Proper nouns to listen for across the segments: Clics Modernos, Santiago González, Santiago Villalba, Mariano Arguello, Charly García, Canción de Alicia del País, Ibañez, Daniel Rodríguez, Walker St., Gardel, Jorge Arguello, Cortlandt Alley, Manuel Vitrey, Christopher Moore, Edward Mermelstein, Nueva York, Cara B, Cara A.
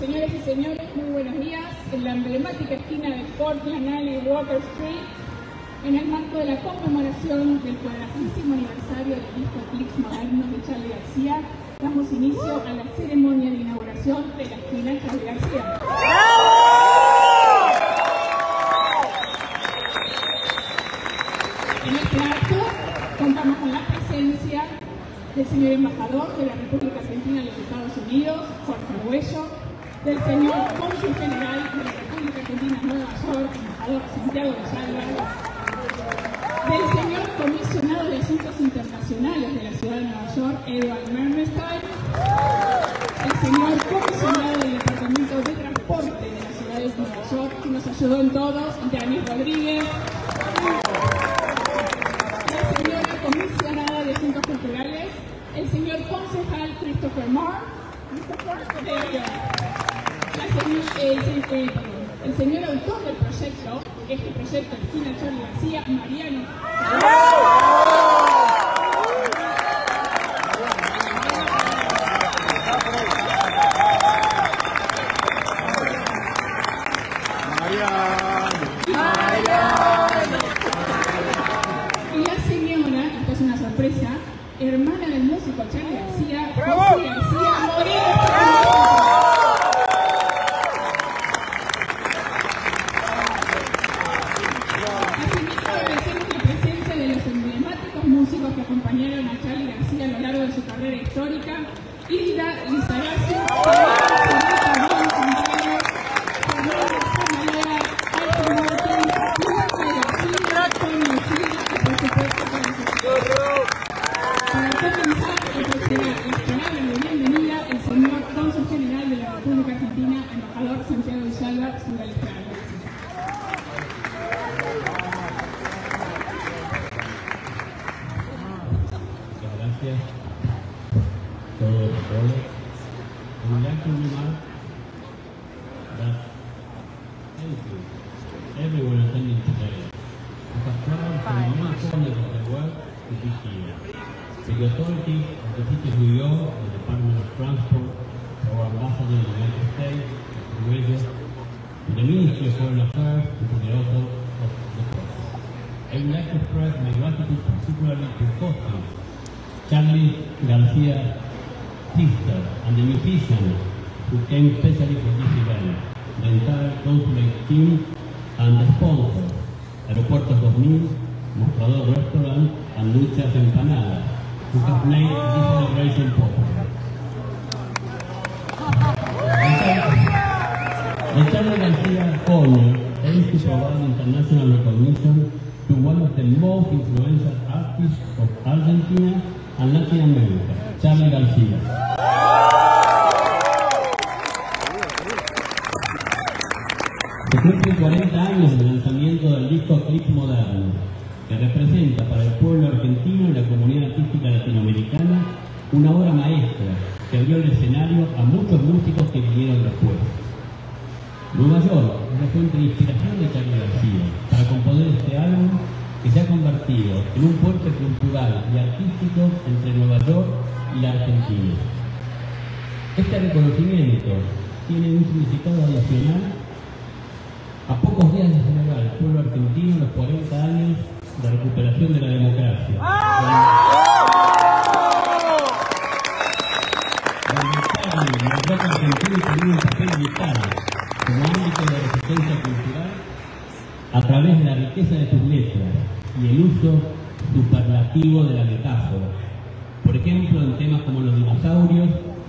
Señores y señores, muy buenos días. En la emblemática esquina de Cortlandt Alley y Walker St., en el marco de la conmemoración del 40º aniversario del disco Clics Modernos de Charly García, damos inicio a la ceremonia de inauguración de la esquina Charly García. En este acto contamos con la presencia del señor embajador de la República Argentina en los Estados Unidos, Jorge Arguello, del señor cónsul general de la República Argentina en Nueva York, embajador Santiago González, del señor comisionado de Asuntos Internacionales de la Ciudad de Nueva York, Edward Mermelstein, el señor comisionado del Departamento de Transporte de la Ciudad de Nueva York, que nos ayudó en todos, Daniel Rodríguez, la señora comisionada de Asuntos Culturales, el señor concejal Christopher Moore, el señor autor del proyecto, este proyecto es Tina Charly García, Mariano. Y la señora, esta es una sorpresa, hermana del músico Charly García, Jorge Arguello.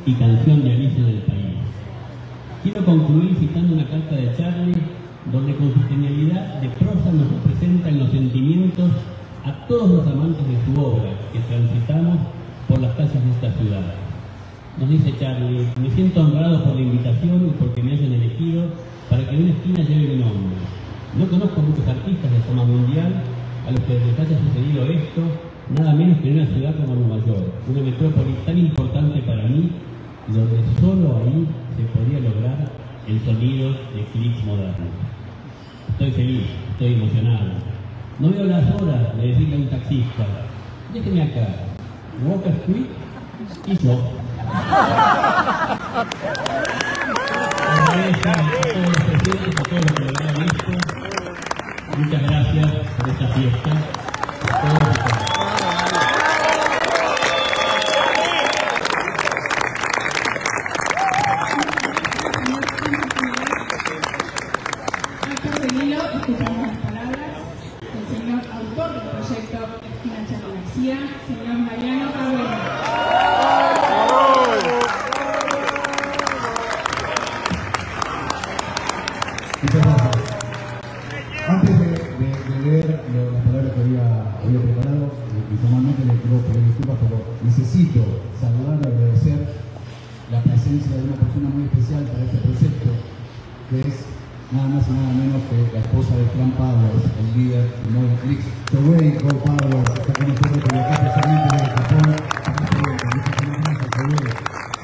Y Canción de Alicia del País. Quiero concluir citando una carta de Charly, donde con su genialidad de prosa nos representa en los sentimientos a todos los amantes de su obra que transitamos por las calles de esta ciudad. Nos dice Charly: me siento honrado por la invitación y porque me hayan elegido para que una esquina lleve mi nombre. No conozco muchos artistas de fama mundial a los que les haya sucedido esto, nada menos que en una ciudad como Nueva York, una metrópoli tan importante para mí, donde solo ahí se podía lograr el sonido de Clics Modernos. Estoy feliz, estoy emocionado. No veo las horas de decirle a un taxista: déjeme acá, Walker St. y yo. Muchas gracias por esta fiesta. Escuchamos las palabras del señor autor del proyecto, Charly García, señor Mariano Arguello. Muchas gracias. Antes de leer las palabras que había preparado, y formalmente les quiero pedir disculpas, pero necesito saludar y agradecer la presencia de una persona muy especial para este proyecto, que es nada más y nada menos que la esposa de Frank Powers, el líder de Nueva York. Today, Go Powers está con nosotros por acá, especialmente desde Japón.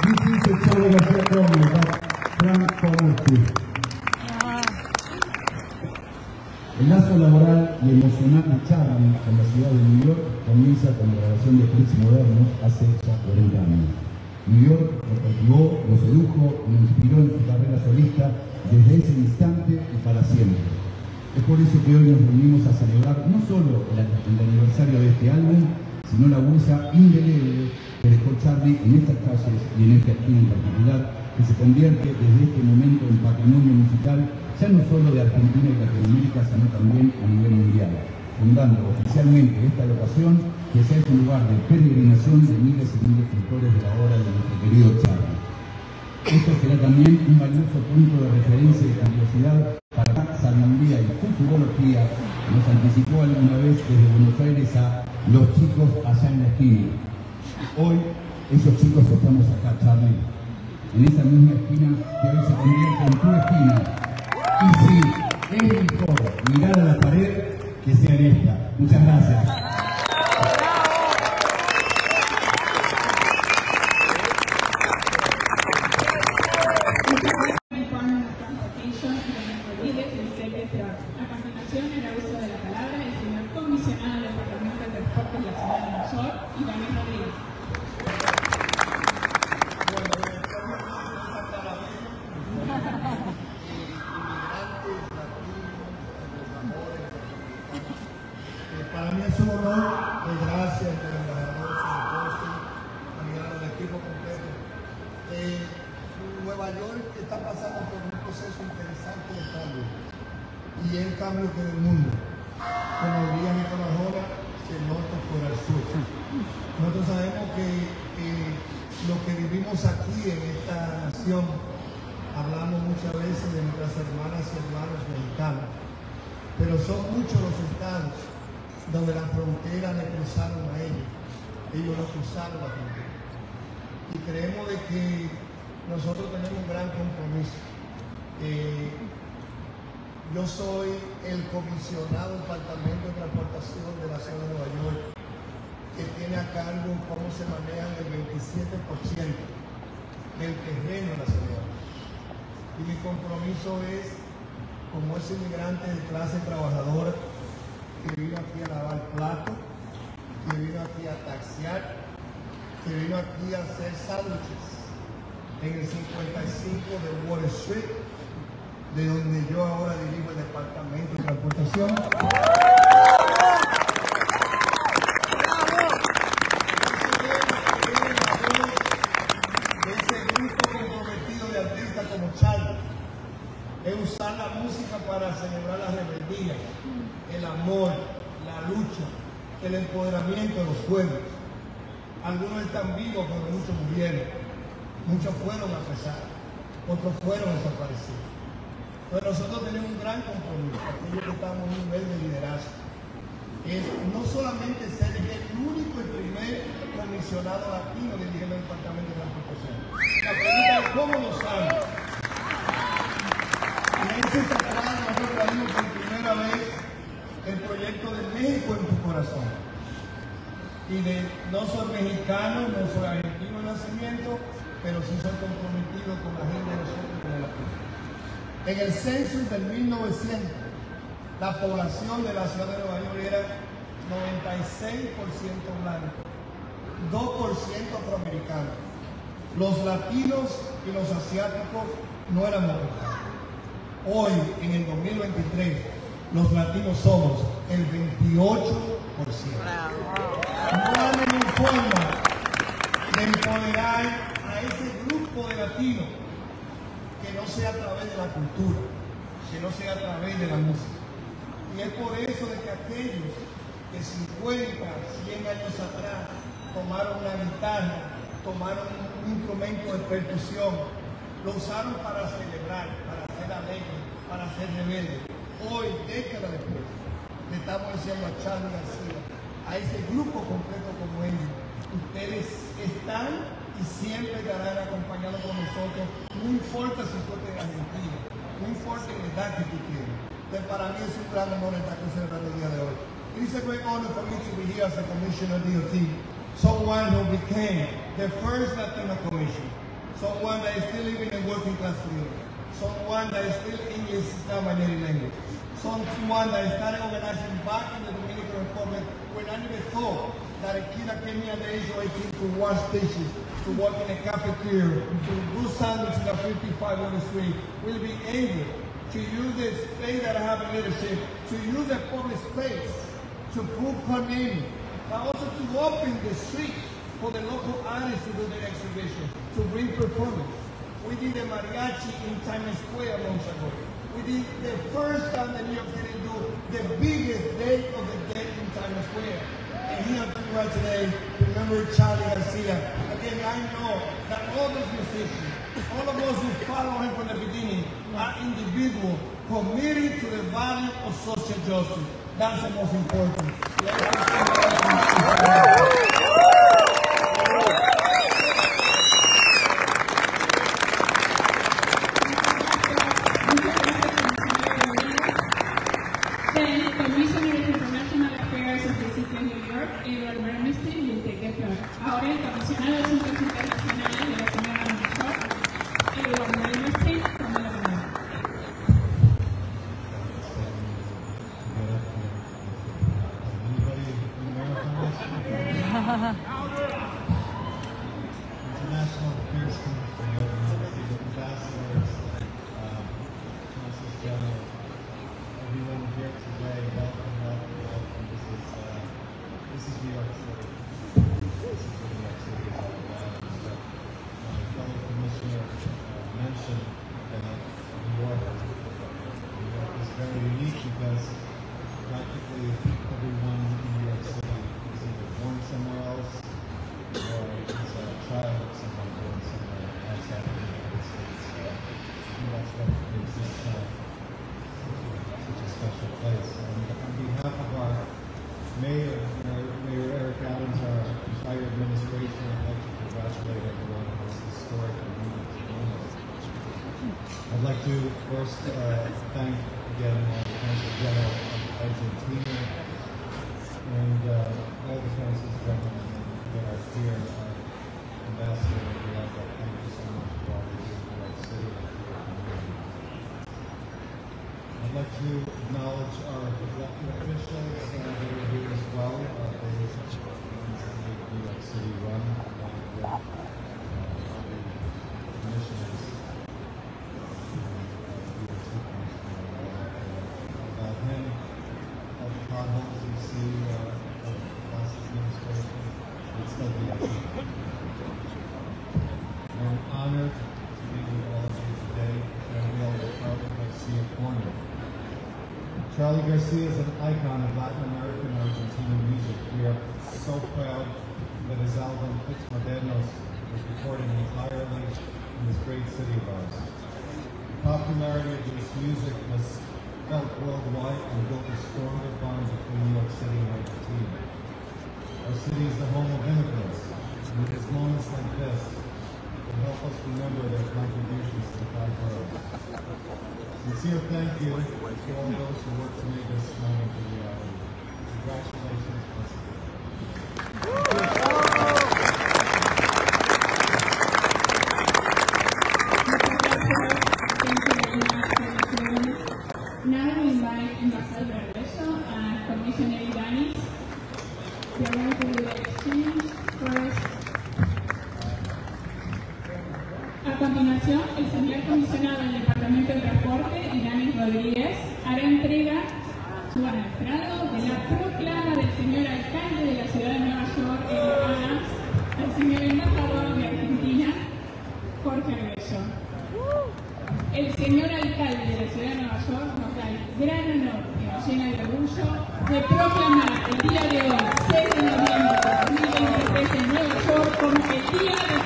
This is Charly García talking about Frank Powers too. El lazo laboral y emocional de Charly con la ciudad de New York comienza con la grabación de Clics Modernos hace ya 40 años. New York lo cultivó, lo sedujo, lo inspiró en su carrera solista desde ese instante y para siempre. Es por eso que hoy nos reunimos a celebrar no solo el aniversario de este álbum, sino la huella indeleble que dejó Charly en estas calles y en esta esquina en particular, que se convierte desde este momento en patrimonio musical, ya no solo de Argentina y Latinoamérica, sino también a nivel mundial, fundando oficialmente esta locación que ya es un lugar de peregrinación de miles y miles de escritores de la obra de nuestro querido Charly. Esto será también un valioso punto de referencia y curiosidad para la sabiduría y futurología que nos anticipó alguna vez desde Buenos Aires a los chicos allá en la esquina. Hoy, esos chicos estamos acá, Charly, en esa misma esquina que hoy se convierte en tu esquina. Y sí, es mejor mirar a la pared que sea en esta. Muchas gracias. Nueva York está pasando por un proceso interesante de cambio, y el cambio que del mundo, como dirían con las horas, se nota fuera del sur. Nosotros sabemos que los que vivimos aquí en esta nación, hablamos muchas veces de nuestras hermanas y hermanos mexicanos, pero son muchos los estados donde la frontera le cruzaron a ellos, no cruzaron la frontera. Y creemos de que nosotros tenemos un gran compromiso. Yo soy el comisionado del Departamento de Transportación de la ciudad de Nueva York, que tiene a cargo cómo se maneja el 27% del terreno de la ciudad. Y mi compromiso es, como es inmigrante de clase trabajadora, que vino aquí a lavar platos, que vino aquí a taxiar, que vino aquí a hacer sándwiches en el 55 de Walker St., de donde yo ahora dirijo el Departamento de Transportación. Ese grupo comprometido de artistas como Charly es usar la música para celebrar la rebeldía, el amor, la lucha, el empoderamiento de los pueblos. Algunos están vivos, pero muchos murieron. Muchos fueron apresados, otros fueron desaparecidos. Pero nosotros tenemos un gran compromiso, aquellos que estamos en un nivel de liderazgo. Es no solamente ser el único y primer comisionado latino que dirige el Departamento de Transportación. La pregunta es cómo lo saben. Y en ese sacado nosotros traemos por primera vez el proyecto de México en tu corazón. Y de no soy mexicano, no soy argentino de nacimiento, pero sí soy comprometido con la gente de nosotros y con la gente. En el censo del 1900, la población de la ciudad de Nueva York era 96% blanco, 2% afroamericano. Los latinos y los asiáticos no éramos mexicanos. Hoy, en el 2023, los latinos somos el 28%. No hay ninguna forma de empoderar a ese grupo de latinos que no sea a través de la cultura, que no sea a través de la música. Y es por eso de que aquellos que 50, 100 años atrás tomaron una guitarra, tomaron un instrumento de percusión, lo usaron para celebrar, para ser alegres, para ser rebeldes. Hoy, décadas después, le estamos diciendo a Charly García, a ese grupo completo como ellos, ustedes están y siempre estarán acompañados con nosotros, no importa si tú eres argentino, no importa la edad que tú quieres. Entonces, para mí es un gran honor estar celebrando el día de hoy. It's a great honor for me to be here as a commissioner of DOT, someone who became the first Latino commissioner, someone that is still living in working class community, someone that is still English is not my native language, someone that started organizing back in the Dominican Republic when I never thought that a kid that came here at the age of 18 to wash dishes, to work in a cafeteria, to do sandwiches at 55 on the street, will be able to use the space that I have in leadership, to use the public space, to prove her name, but also to open the street for the local artists to do the exhibition, to bring performance. We did the mariachi in Times Square months ago. We did the first time that New York City do the biggest day of the day in Times Square. And here I'm right today, remember Charly Garcia. Again, I know that all those musicians, all of us who follow him from the beginning, are individuals committed to the value of social justice. That's the most important. Then, Commissioner of International Affairs of the City of New York, Edward Mermelstein, will take the floor. Ahora el comisionado de Asuntos Internacionales de la señora New York, Edward Mermelstein, toma la palabra. International Affairs Committee, ambassadors, Consul General, everyone here today, welcome, welcome, welcome. This is New York City. This is what New York City is all about. My fellow commissioner mentioned that New York is very unique because practically everyone in New York City is either born somewhere else or is a child of someone born somewhere outside of the United States. I think that's what makes this such a special place. And on behalf of our mayor, Mayor Eric Adams, our entire administration, I'd like to congratulate everyone on this historic moment. I'd like to first thank again the Council General of Argentina and all the Councils General that are here, Ambassador Villalba, thank you so much for all you do in New York City and for your community. I'd like to acknowledge our elected officials that are here as well. They made New York City run along with all the commissioners. I'm honored to be with all of you today and we all proud of Garcia Corner. Charly Garcia is an icon of Latin American and Argentinian music. We are so proud that his album Clics Modernos was recorded entirely in this great city of ours. The popularity of this music was felt worldwide and built a stronger bond between New York City and Argentina. Our city is the home of immigrants, and it is moments like this that help us remember their contributions to the five boroughs. Sincere thank you to all those who work to make this moment a reality. Congratulations once again. Now we invite Ambassador Arguello and Commissioner Ibañez. They are going to do the exchange first. A continuación, el señor comisionado del Departamento de Transporte, Daniel suban al estrado de la proclama del señor alcalde de la ciudad de Nueva York en Bahamas, al señor embajador de Argentina, Jorge Arguello. El señor alcalde de la ciudad de Nueva York nos da el gran honor y nos llena de orgullo de proclamar el día de hoy, 6 de noviembre de 2023 en Nueva York, como el día de Charly García.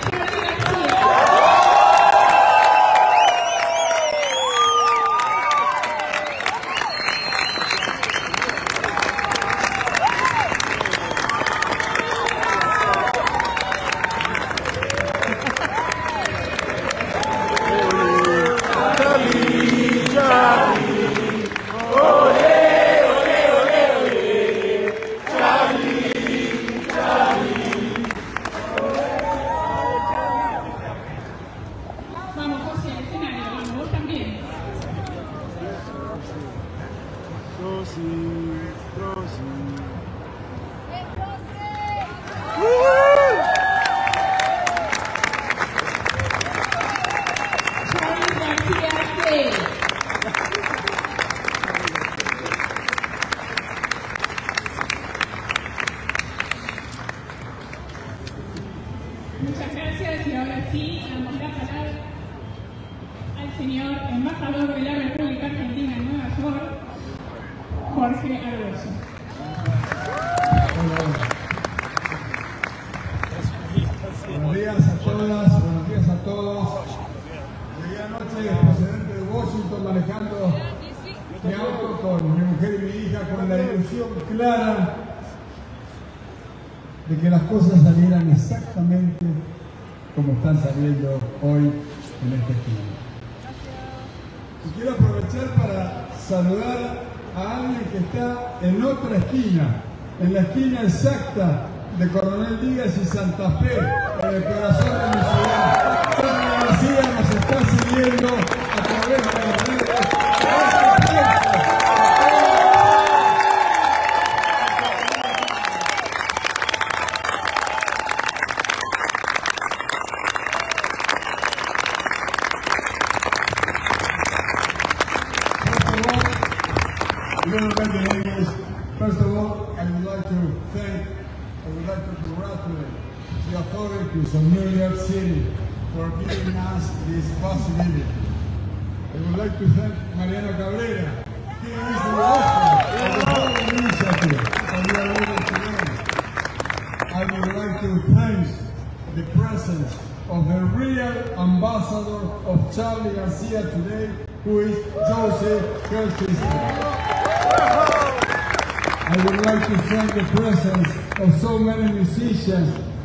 Exacta de Coronel Díaz y Santa Fe, en el corazón de mi ciudad. Charly García nos está siguiendo a través de las redes.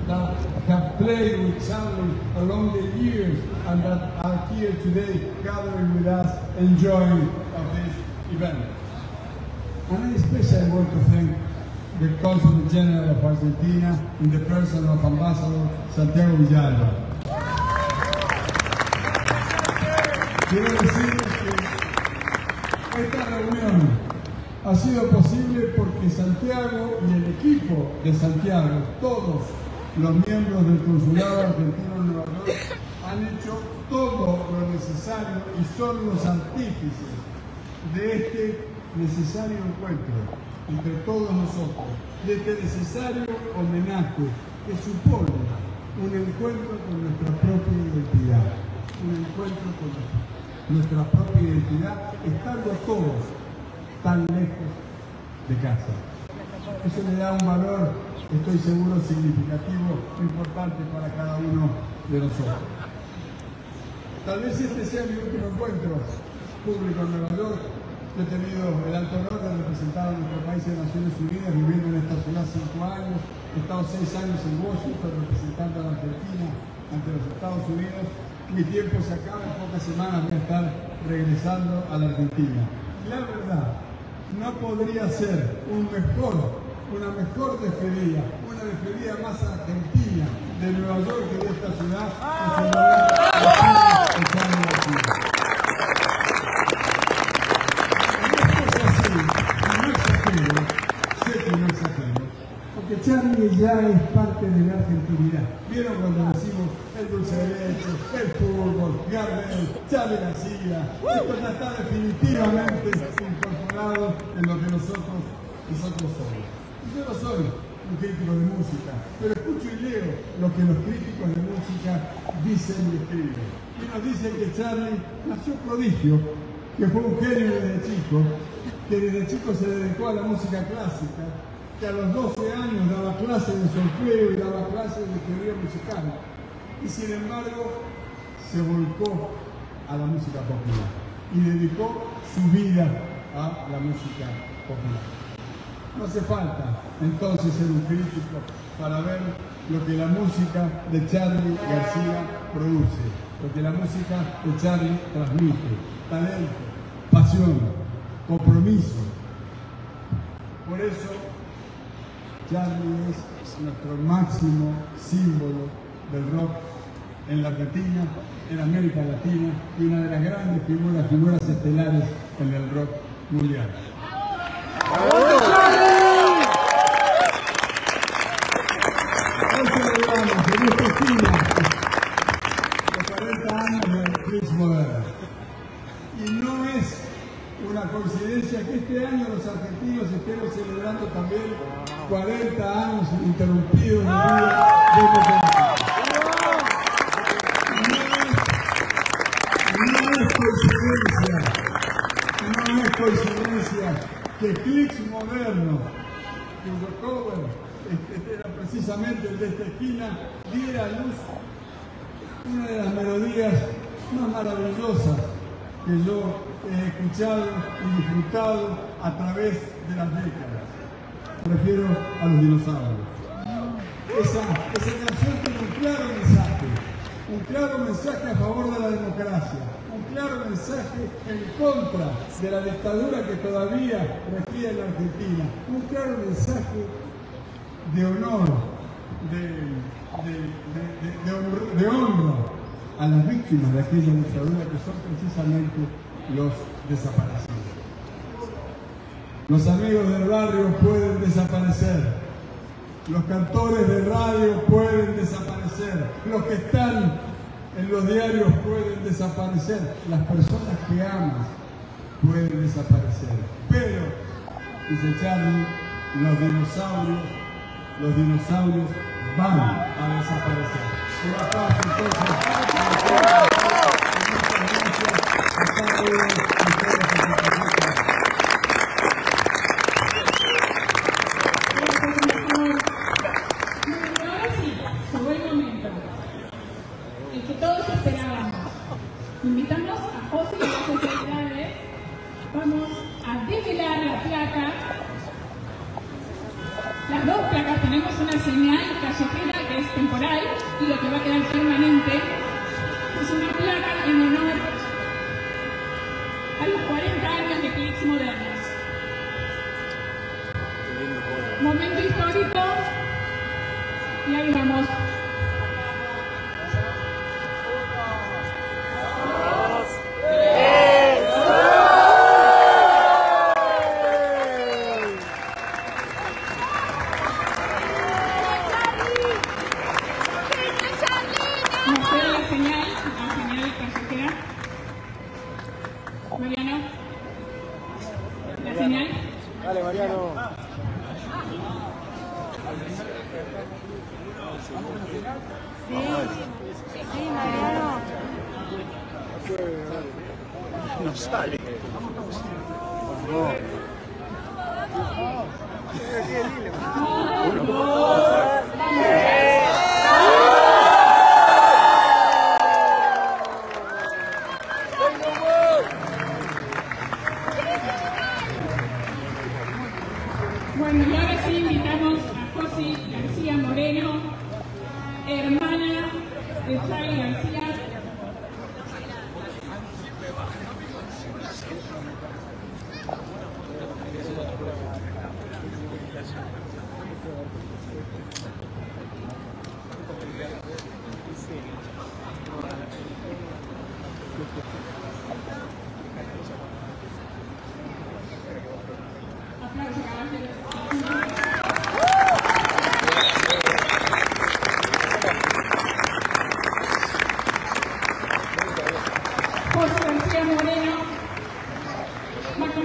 That have played with Charly along the years and that are here today gathering with us, enjoying of this event. And I especially want to thank the Consul General of Argentina in the person of Ambassador Santiago Villalba. Quiero decirles que esta reunión ha sido posible porque Santiago y el equipo de Santiago, todos los miembros del Consulado Argentino en Nueva York, han hecho todo lo necesario y son los artífices de este necesario encuentro entre todos nosotros, de este necesario homenaje que supone un encuentro con nuestra propia identidad, un encuentro con nuestra propia identidad, estando todos tan lejos de casa. Eso le da un valor, estoy seguro, significativo, importante para cada uno de nosotros. Tal vez este sea mi último encuentro público en Nueva York. Yo he tenido el alto honor de representar a nuestro país en Naciones Unidas, viviendo en esta ciudad 5 años, he estado 6 años en Washington representando a la Argentina ante los Estados Unidos. Mi tiempo se acaba, en pocas semanas voy a estar regresando a la Argentina. La verdad, no podría ser una mejor despedida, una despedida más argentina de Nueva York que de esta ciudad. No es así, no exagero, porque Charly ya es parte de la argentinidad. Vieron cuando decimos el dulce de leche, el fútbol, Gardel, Charly García, esto ya está definitivamente incorporado centrado en lo que nosotros somos. Yo no soy un crítico de música, pero escucho y leo lo que los críticos de música dicen y escriben. Y nos dicen que Charly nació prodigio, que fue un genio desde chico, que desde chico se dedicó a la música clásica, que a los 12 años daba clases de solfeo y daba clases de teoría musical, y sin embargo se volcó a la música popular y dedicó su vida a la música popular. No hace falta entonces ser un crítico para ver lo que la música de Charly García produce, lo que la música de Charly transmite: talento, pasión, compromiso. Por eso Charly es nuestro máximo símbolo del rock en la Argentina, en América Latina, y una de las grandes figuras estelares en el rock mundial. Hoy celebramos en esta esquina los 40 años de Clics Modernos. Y no es una coincidencia que este año los argentinos estemos celebrando también 40 años ininterrumpidos de vida democrática. No es coincidencia que Clics Modernos, cuyo cover era precisamente el de esta esquina, diera a luz una de las melodías más maravillosas que yo he escuchado y disfrutado a través de las décadas. Me refiero a los dinosaurios. Esa canción tiene un claro mensaje, a favor de la democracia, un claro mensaje en contra de la dictadura que todavía refiere en la Argentina, un claro mensaje de honor, de honra a las víctimas de aquella dictadura, que son precisamente los desaparecidos. Los amigos del barrio pueden desaparecer, los cantores de radio pueden desaparecer, los que están en los diarios pueden desaparecer, las personas que amas pueden desaparecer. Pero, dice Charly, los dinosaurios van a desaparecer. Un aplauso entonces.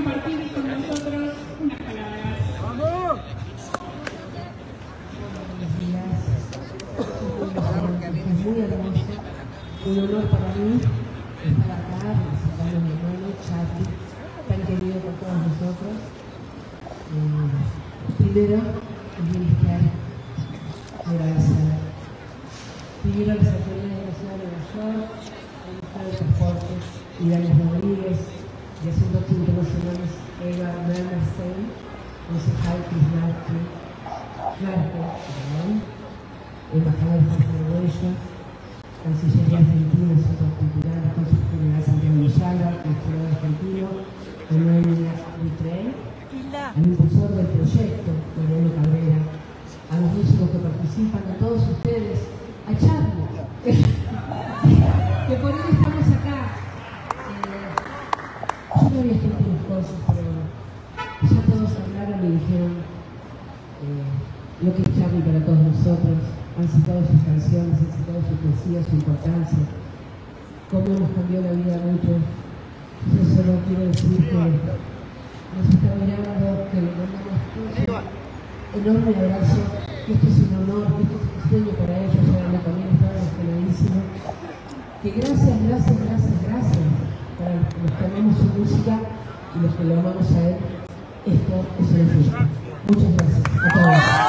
compartir con nosotros unas palabras. ¡Vamos! Buenos días. Porque a mí es muy hermoso. Un honor para mí estar acá, felicitar a mi hermano Charly, tan querido por todos nosotros. Primero, enviar agradecer. Primero, las autoridades de la ciudad de Nueva York, el Ministerio de Transporte y Daniel Rodríguez, de Asuntos Internacionales, Edward Mermelstein, concejal Christopher Moore, embajador Jorge Arguello, Cancillería Argentina, Asuntos Culturales, Consejo General Santiago Villalba, Consulado Argentino, Manuel Vitrey, al impulsor del proyecto, Manuel Cabrera, a los músicos que participan, a todos ustedes, a Charly, que por eso estamos acá. Yo no había escrito unas cosas, pero ya todos hablaron y dijeron lo que es Charly para todos nosotros. Han citado sus canciones, han citado su poesía, su importancia, cómo nos cambió la vida mucho. Yo solo quiero decir que nos está mirando, que le mandamos un enorme abrazo, que esto es un honor, que esto es un sueño para ellos, para la familia, estaba emocionadísima. Que gracias para los que amamos su música y los que lo amamos a él. Esto es una fiesta. Muchas gracias a todos.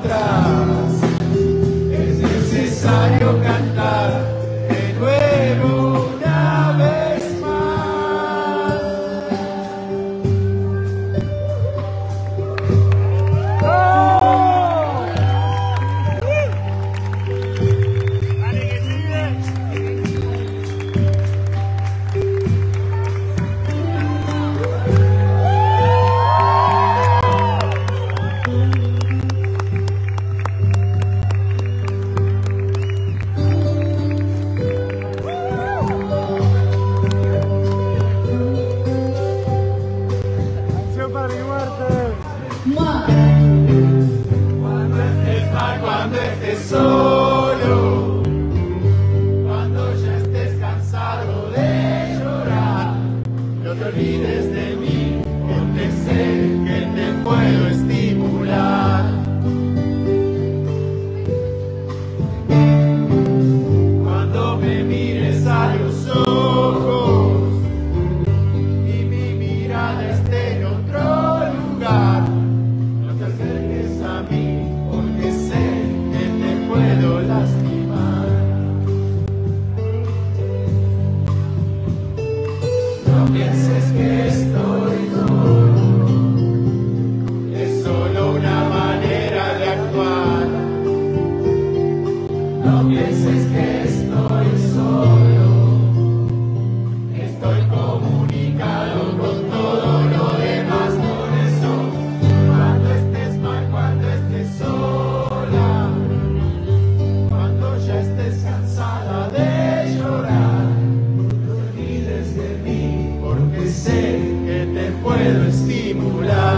atrás. Es necesario cantar de nuevo una vez más. ¡Oh! ¡Dale, que sigue! Solo, cuando ya estés cansado de llorar, no te olvides de mí, porque sé que te puedo estimular. Cuando me mires a los ojos y mi mirada esté en otro lugar, no te acerques a mí, porque sé puedo lastimar. No pienses que estoy solo, es solo una manera de actuar. No pienses que estoy solo, estoy comunicado con todo lo demás. Por eso, cuando estés mal, cuando estés solo, sé que te puedo estimular.